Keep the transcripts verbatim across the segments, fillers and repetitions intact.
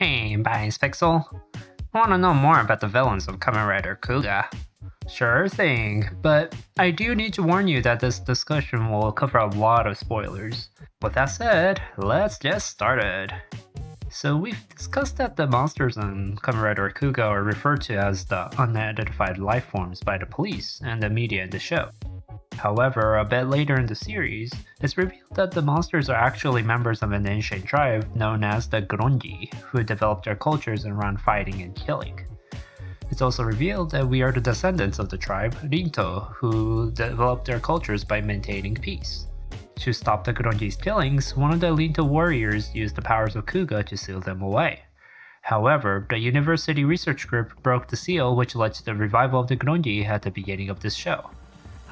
Hey, Bias Pixel. I want to know more about the villains of Kamen Rider Kuuga. Sure thing, but I do need to warn you that this discussion will cover a lot of spoilers. With that said, let's get started. So we've discussed that the monsters in Kamen Rider Kuuga are referred to as the unidentified life forms by the police and the media in the show. However, a bit later in the series, it's revealed that the monsters are actually members of an ancient tribe known as the Grongi, who developed their cultures around fighting and killing. It's also revealed that we are the descendants of the tribe Linto, who developed their cultures by maintaining peace. To stop the Grongi's killings, one of the Linto warriors used the powers of Kuuga to seal them away. However, the university research group broke the seal, which led to the revival of the Grongi at the beginning of this show.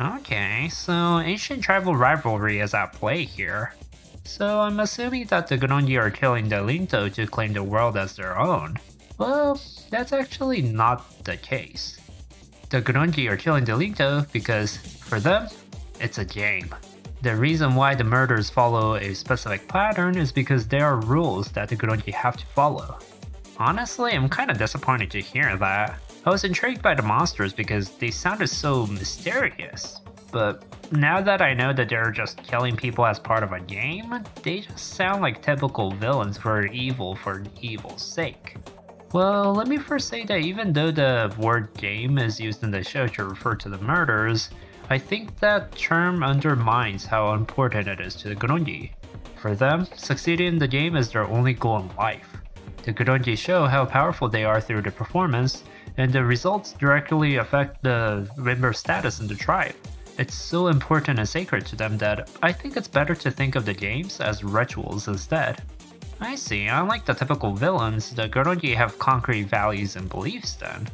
Okay, so ancient tribal rivalry is at play here. So I'm assuming that the Grongi are killing the Linto to claim the world as their own. Well, that's actually not the case. The Grongi are killing the Linto because, for them, it's a game. The reason why the murders follow a specific pattern is because there are rules that the Grongi have to follow. Honestly, I'm kinda disappointed to hear that. I was intrigued by the monsters because they sounded so mysterious, but now that I know that they're just killing people as part of a game, they just sound like typical villains for evil for evil's sake. Well, let me first say that even though the word game is used in the show to refer to the murders, I think that term undermines how important it is to the Grongi. For them, succeeding in the game is their only goal in life. The Grongi show how powerful they are through their performance, and the results directly affect the member's status in the tribe. It's so important and sacred to them that I think it's better to think of the games as rituals instead. I see, unlike the typical villains, the Grongi have concrete values and beliefs then.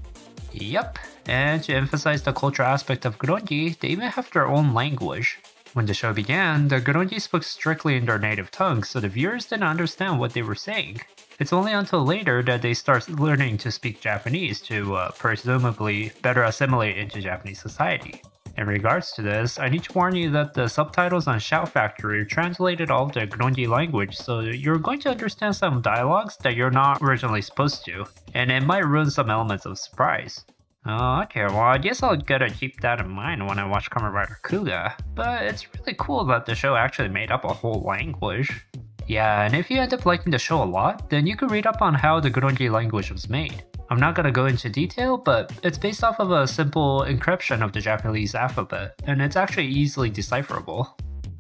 Yep, and to emphasize the cultural aspect of Grongi, they even have their own language. When the show began, the Grongi spoke strictly in their native tongue, so the viewers didn't understand what they were saying. It's only until later that they start learning to speak Japanese to uh, presumably better assimilate into Japanese society. In regards to this, I need to warn you that the subtitles on Shout Factory translated all of the Grongi language, so you're going to understand some dialogues that you're not originally supposed to, and it might ruin some elements of surprise. Oh, okay, well I guess I'll gotta keep that in mind when I watch Kamen Rider Kuuga, but it's really cool that the show actually made up a whole language. Yeah, and if you end up liking the show a lot, then you can read up on how the Grongi language was made. I'm not gonna go into detail, but it's based off of a simple encryption of the Japanese alphabet, and it's actually easily decipherable.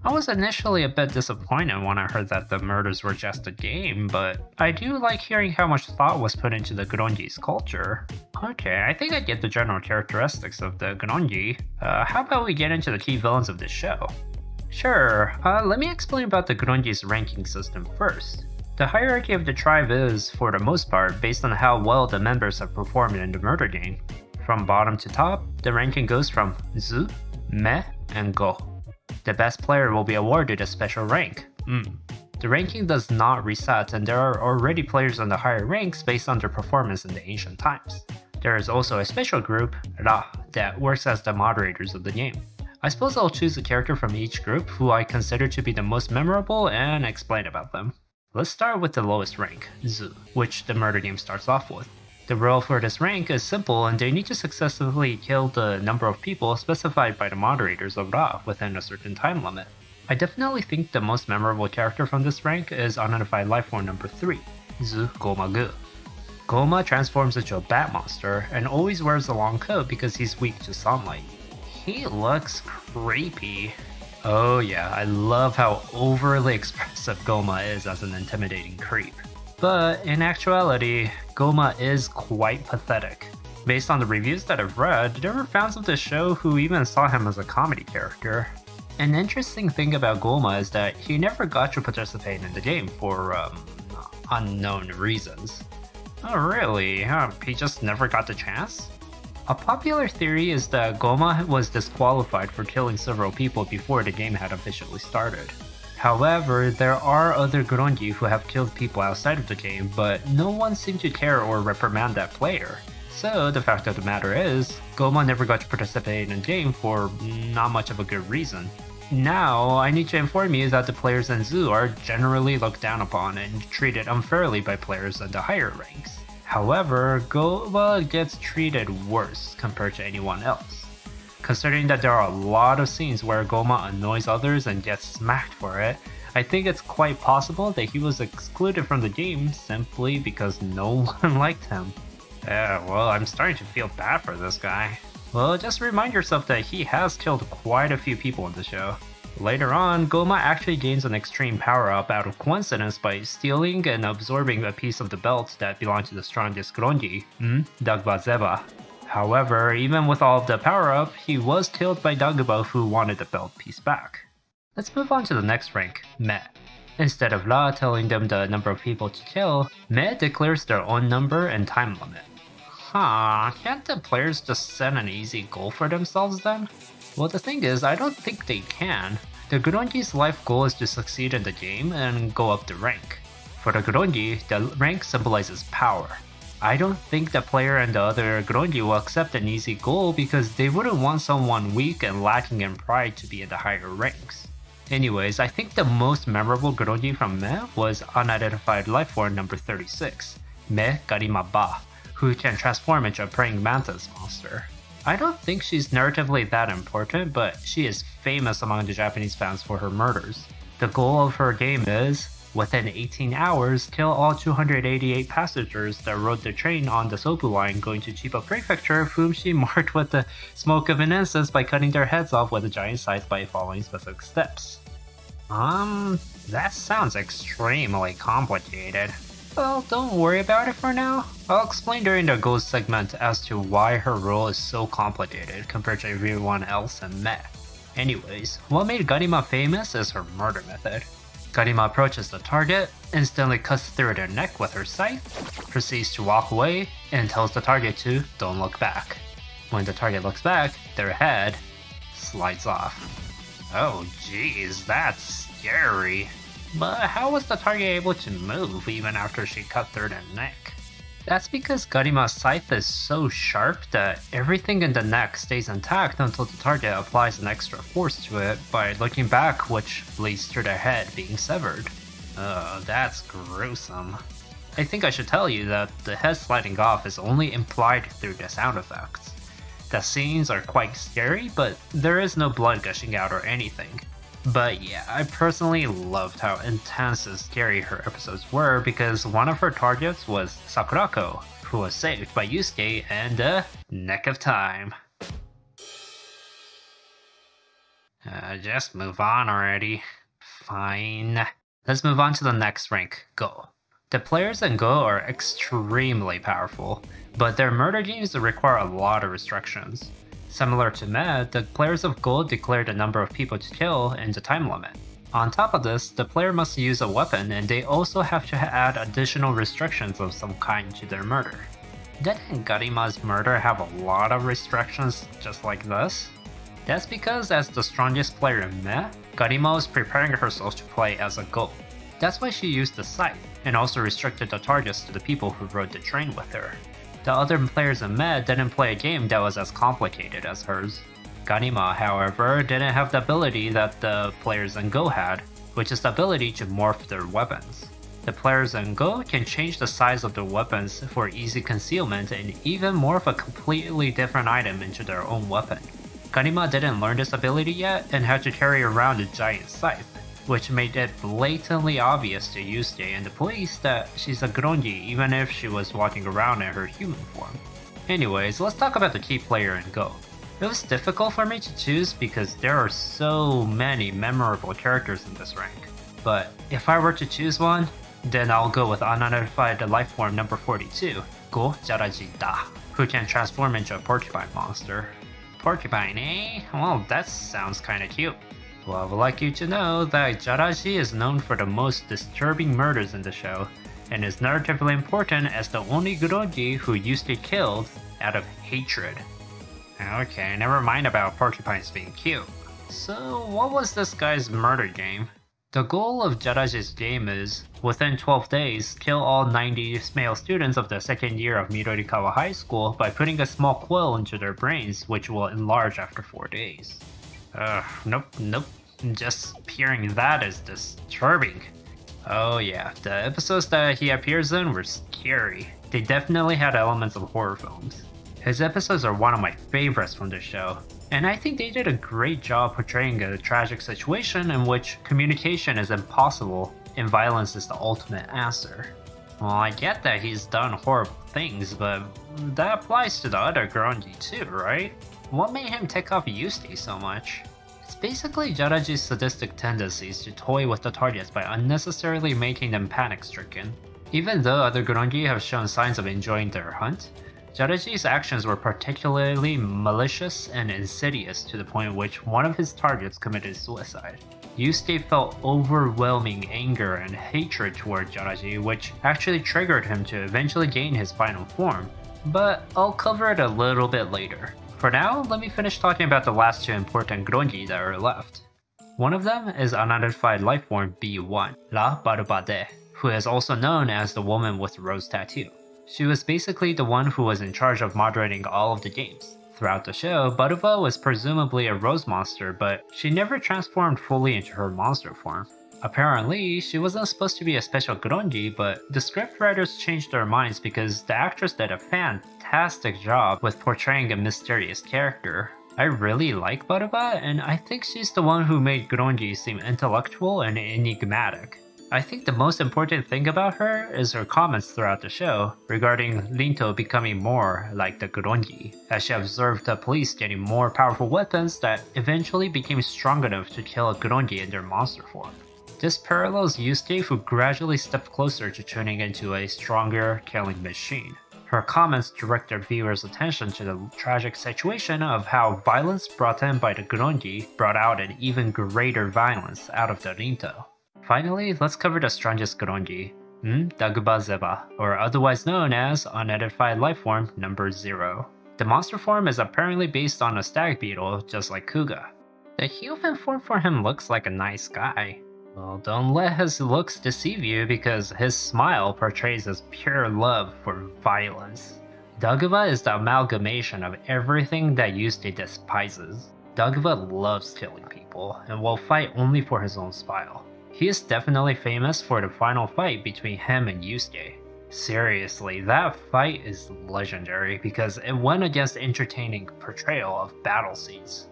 I was initially a bit disappointed when I heard that the murders were just a game, but I do like hearing how much thought was put into the Grongi's culture. Okay, I think I get the general characteristics of the Grongi. Uh, how about we get into the key villains of this show? Sure, uh, let me explain about the Grongi's ranking system first. The hierarchy of the tribe is, for the most part, based on how well the members have performed in the murder game. From bottom to top, the ranking goes from Zu, Me, and Go. The best player will be awarded a special rank, mm. The ranking does not reset, and there are already players on the higher ranks based on their performance in the ancient times. There is also a special group, Ra, that works as the moderators of the game. I suppose I'll choose a character from each group who I consider to be the most memorable and explain about them. Let's start with the lowest rank, Zu, which the murder game starts off with. The rule for this rank is simple, and they need to successfully kill the number of people specified by the moderators of Ra within a certain time limit. I definitely think the most memorable character from this rank is Unidentified Lifeform number three, Zu Goma Gu. Goma transforms into a bat monster and always wears a long coat because he's weak to sunlight. He looks creepy. Oh yeah, I love how overly expressive Goma is as an intimidating creep. But in actuality, Goma is quite pathetic. Based on the reviews that I've read, there were fans of the show who even saw him as a comedy character. An interesting thing about Goma is that he never got to participate in the game for um, unknown reasons. Oh really? Huh? He just never got the chance? A popular theory is that Goma was disqualified for killing several people before the game had officially started. However, there are other Grongi who have killed people outside of the game, but no one seemed to care or reprimand that player. So the fact of the matter is, Goma never got to participate in the game for not much of a good reason. Now, I need to inform you that the players in Zu are generally looked down upon and treated unfairly by players in the higher ranks. However, Gova gets treated worse compared to anyone else. Considering that there are a lot of scenes where Goma annoys others and gets smacked for it, I think it's quite possible that he was excluded from the game simply because no one liked him. Yeah, well, I'm starting to feel bad for this guy. Well, just remind yourself that he has killed quite a few people in the show. Later on, Goma actually gains an extreme power-up out of coincidence by stealing and absorbing a piece of the belt that belonged to the strongest Grongi, hmm? Daguva Zeba. However, even with all of the power-up, he was killed by Daguba, who wanted the belt piece back. Let's move on to the next rank, Me. Instead of La telling them the number of people to kill, Me declares their own number and time limit. Huh, can't the players just set an easy goal for themselves then? Well, the thing is, I don't think they can. The Grongi's life goal is to succeed in the game and go up the rank. For the Grongi, the rank symbolizes power. I don't think the player and the other Grongi will accept an easy goal because they wouldn't want someone weak and lacking in pride to be in the higher ranks. Anyways, I think the most memorable Grongi from Me was unidentified life form number thirty-six, Me Garima Ba, who can transform into a praying mantis monster. I don't think she's narratively that important, but she is famous among the Japanese fans for her murders. The goal of her game is, within eighteen hours, kill all two hundred eighty-eight passengers that rode the train on the Sobu line going to Chiba Prefecture, whom she marked with the smoke of an incense by cutting their heads off with a giant scythe by following specific steps. Um, that sounds extremely complicated. Well, don't worry about it for now. I'll explain during the goals segment as to why her role is so complicated compared to everyone else in Me. Anyways, what made Garima famous is her murder method. Garima approaches the target, instantly cuts through their neck with her scythe, proceeds to walk away, and tells the target to don't look back. When the target looks back, their head slides off. Oh jeez, that's scary. But how was the target able to move even after she cut through the neck? That's because Garima's scythe is so sharp that everything in the neck stays intact until the target applies an extra force to it by looking back, which leads to their head being severed. Uh, that's gruesome. I think I should tell you that the head sliding off is only implied through the sound effects. The scenes are quite scary, but there is no blood gushing out or anything. But yeah, I personally loved how intense and scary her episodes were because one of her targets was Sakurako, who was saved by Yusuke and the Neck of Time. Uh, just move on already. Fine. Let's move on to the next rank, Go. The players in Go are extremely powerful, but their murder games require a lot of restrictions. Similar to Me, the players of Go declare the number of people to kill and the time limit. On top of this, the player must use a weapon and they also have to add additional restrictions of some kind to their murder. Didn't Garima's murder have a lot of restrictions just like this? That's because as the strongest player in Me, Garima was preparing herself to play as a Go. That's why she used the scythe, and also restricted the targets to the people who rode the train with her. The other players in Me didn't play a game that was as complicated as hers. Garima, however, didn't have the ability that the players in Go had, which is the ability to morph their weapons. The players in Go can change the size of their weapons for easy concealment and even morph a completely different item into their own weapon. Garima didn't learn this ability yet and had to carry around a giant scythe, which made it blatantly obvious to Yusuke and the police that she's a Grongi even if she was walking around in her human form. Anyways, let's talk about the key player in Go. It was difficult for me to choose because there are so many memorable characters in this rank. But if I were to choose one, then I'll go with unidentified lifeform number forty-two, Go-Jaraji-Da, who can transform into a porcupine monster. Porcupine, eh? Well, that sounds kinda cute. Well, I would like you to know that Jaraji is known for the most disturbing murders in the show, and is narratively important as the only Grongi who used to kill out of hatred. Okay, never mind about porcupines being cute. So what was this guy's murder game? The goal of Jaraji's game is, within twelve days, kill all ninety male students of the second year of Midorikawa High School by putting a small quill into their brains, which will enlarge after four days. Ugh, nope, nope, just hearing that is disturbing. Oh yeah, the episodes that he appears in were scary. They definitely had elements of horror films. His episodes are one of my favorites from the show, and I think they did a great job portraying a tragic situation in which communication is impossible and violence is the ultimate answer. Well, I get that he's done horrible things, but that applies to the other Grongi too, right? What made him tick off Yusuke so much? It's basically Jaraji's sadistic tendencies to toy with the targets by unnecessarily making them panic-stricken. Even though other Grongi have shown signs of enjoying their hunt, Jaraji's actions were particularly malicious and insidious to the point which one of his targets committed suicide. Yusuke felt overwhelming anger and hatred toward Jaraji, which actually triggered him to eventually gain his final form, but I'll cover it a little bit later. For now, let me finish talking about the last two important Grongi that are left. One of them is unidentified lifeform B one, La Baruba De, who is also known as the woman with the rose tattoo. She was basically the one who was in charge of moderating all of the games. Throughout the show, Baruba was presumably a rose monster, but she never transformed fully into her monster form. Apparently, she wasn't supposed to be a special Grongi, but the scriptwriters changed their minds because the actress did a fantastic job with portraying a mysterious character. I really like Baruba, and I think she's the one who made Grongi seem intellectual and enigmatic. I think the most important thing about her is her comments throughout the show regarding Linto becoming more like the Grongi, as she observed the police getting more powerful weapons that eventually became strong enough to kill a Grongi in their monster form. This parallels Yusuke, who gradually stepped closer to turning into a stronger killing machine. Her comments direct their viewers' attention to the tragic situation of how violence brought in by the Grongi brought out an even greater violence out of the Linto. Finally, let's cover the strongest Grongi, hmm? Daguva Zeba, or otherwise known as Unidentified Lifeform Number zero. The monster form is apparently based on a stag beetle, just like Kuuga. The human form for him looks like a nice guy. Well, don't let his looks deceive you, because his smile portrays his pure love for violence. Daguva is the amalgamation of everything that Yusuke despises. Daguva loves killing people, and will fight only for his own smile. He is definitely famous for the final fight between him and Yusuke. Seriously, that fight is legendary because it went against entertaining portrayal of battle scenes.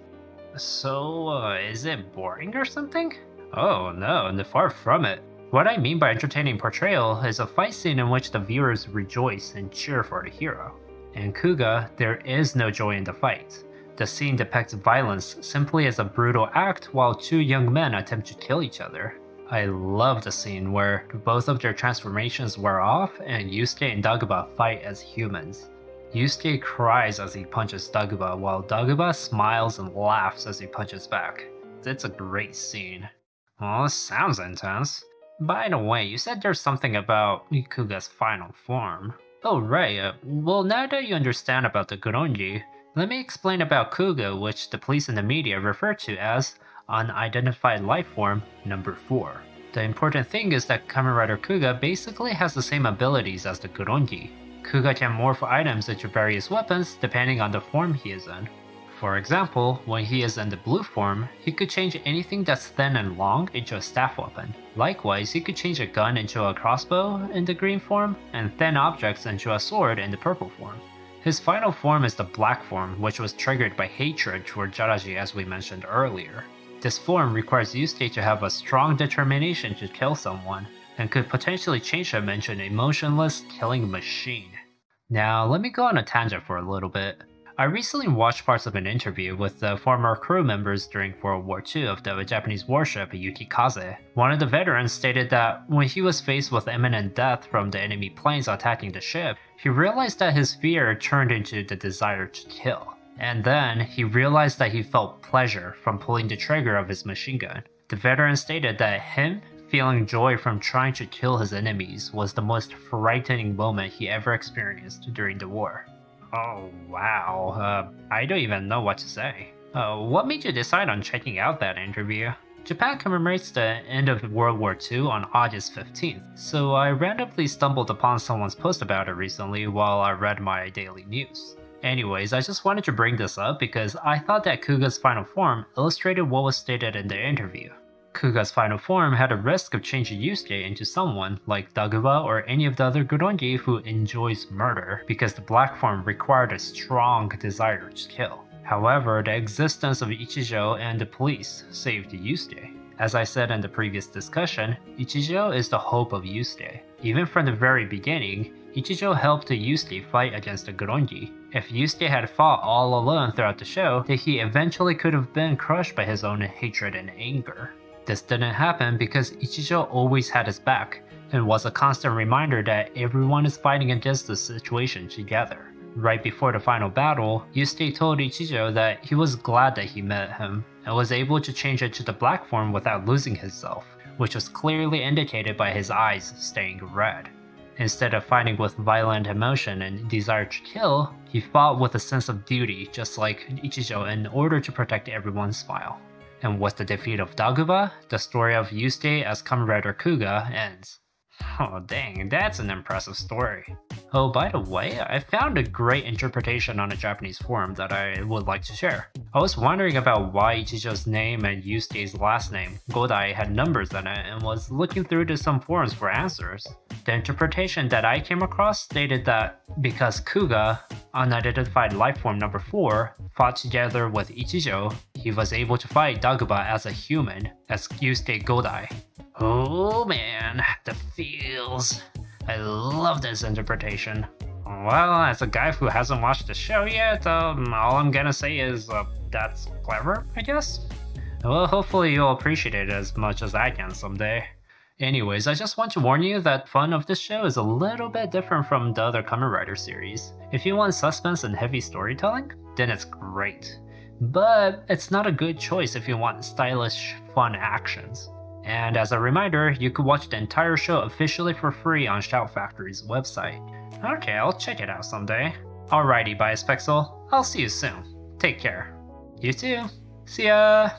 So, uh, is it boring or something? Oh no, and far from it. What I mean by entertaining portrayal is a fight scene in which the viewers rejoice and cheer for the hero. In Kuuga, there is no joy in the fight. The scene depicts violence simply as a brutal act while two young men attempt to kill each other. I love the scene where both of their transformations wear off and Yusuke and Daguva fight as humans. Yusuke cries as he punches Daguva, while Daguva smiles and laughs as he punches back. It's a great scene. Well, this sounds intense. By the way, you said there's something about Kuuga's final form. Oh right, uh, well now that you understand about the Grongi, let me explain about Kuuga, which the police and the media refer to as Unidentified Lifeform Number four. The important thing is that Kamen Rider Kuuga basically has the same abilities as the Grongi. Kuuga can morph items into various weapons depending on the form he is in. For example, when he is in the blue form, he could change anything that's thin and long into a staff weapon. Likewise, he could change a gun into a crossbow in the green form, and thin objects into a sword in the purple form. His final form is the black form, which was triggered by hatred toward Jaraji, as we mentioned earlier. This form requires Yusuke to have a strong determination to kill someone, and could potentially change him into an emotionless killing machine. Now let me go on a tangent for a little bit. I recently watched parts of an interview with the former crew members during World War Two of the Japanese warship Yuki Kaze. One of the veterans stated that when he was faced with imminent death from the enemy planes attacking the ship, he realized that his fear turned into the desire to kill. And then he realized that he felt pleasure from pulling the trigger of his machine gun. The veteran stated that him feeling joy from trying to kill his enemies was the most frightening moment he ever experienced during the war. Oh wow, uh, I don't even know what to say. Uh, what made you decide on checking out that interview? Japan commemorates the end of World War Two on August fifteenth, so I randomly stumbled upon someone's post about it recently while I read my daily news. Anyways, I just wanted to bring this up because I thought that Kuuga's final form illustrated what was stated in the interview. Kuuga's final form had a risk of changing Yusuke into someone like Daguva or any of the other Grongi who enjoys murder, because the black form required a strong desire to kill. However, the existence of Ichijo and the police saved Yusuke. As I said in the previous discussion, Ichijo is the hope of Yusuke. Even from the very beginning, Ichijo helped Yusuke fight against the Grongi. If Yusuke had fought all alone throughout the show, then he eventually could have been crushed by his own hatred and anger. This didn't happen because Ichijo always had his back, and was a constant reminder that everyone is fighting against the situation together. Right before the final battle, Yusuke told Ichijo that he was glad that he met him, and was able to change it to the black form without losing himself, which was clearly indicated by his eyes staying red. Instead of fighting with violent emotion and desire to kill, he fought with a sense of duty, just like Ichijo, in order to protect everyone's smile. And with the defeat of Daguva, the story of Yusuke as Kamen Rider Kuuga ends. Oh dang, that's an impressive story. Oh, by the way, I found a great interpretation on a Japanese forum that I would like to share. I was wondering about why Ichijo's name and Yusuke's last name, Godai, had numbers in it, and was looking through to some forums for answers. The interpretation that I came across stated that because Kuuga, unidentified life form number four, fought together with Ichijo, he was able to fight Daguba as a human, as Kyusuke Godai. Oh man, the feels. I love this interpretation. Well, as a guy who hasn't watched the show yet, um, all I'm gonna say is uh, that's clever, I guess? Well, hopefully you'll appreciate it as much as I can someday. Anyways, I just want to warn you that fun of this show is a little bit different from the other Kamen Rider series. If you want suspense and heavy storytelling, then it's great. But it's not a good choice if you want stylish, fun actions. And as a reminder, you could watch the entire show officially for free on Shout Factory's website. Okay, I'll check it out someday. Alrighty, Biaspexel, I'll see you soon. Take care. You too. See ya!